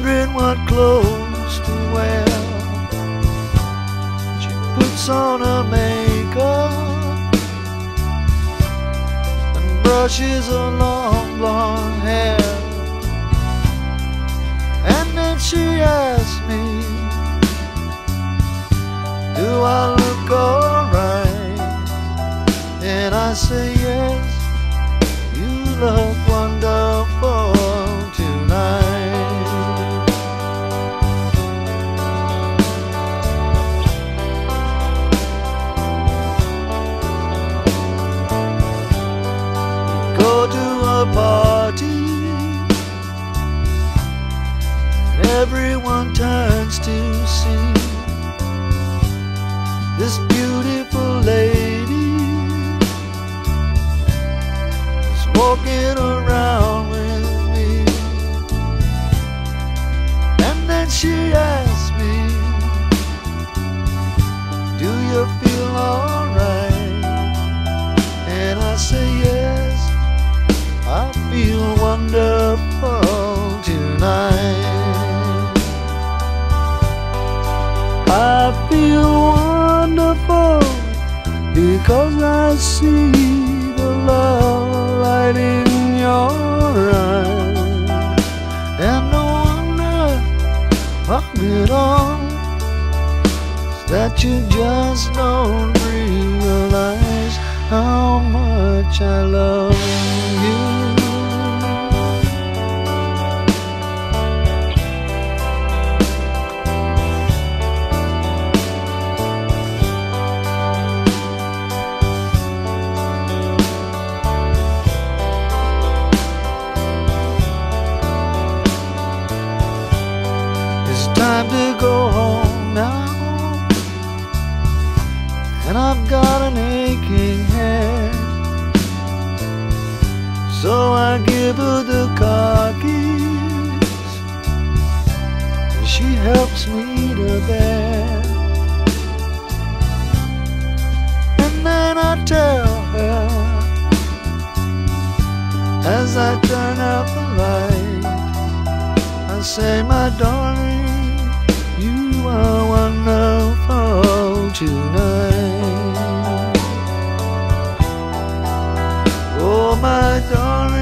wondering what clothes to wear. She puts on her makeup and brushes her long blonde hair. And then she asks me, do I look alright? And I say yes, you look wonderful tonight. Everyone turns to see this beautiful lady is walking around with me. And then she asks me, do you feel alright? And I say yes, I feel wonderful tonight. I feel wonderful because I see the love light in your eyes. And the wonder of it all is that you just don't realize how much I love you. Time to go home now, and I've got an aching head, so I give her the car keys, and she helps me to bed. And then I tell her, as I turn out the light, I say, my darling, you are wonderful tonight. Oh, my darling.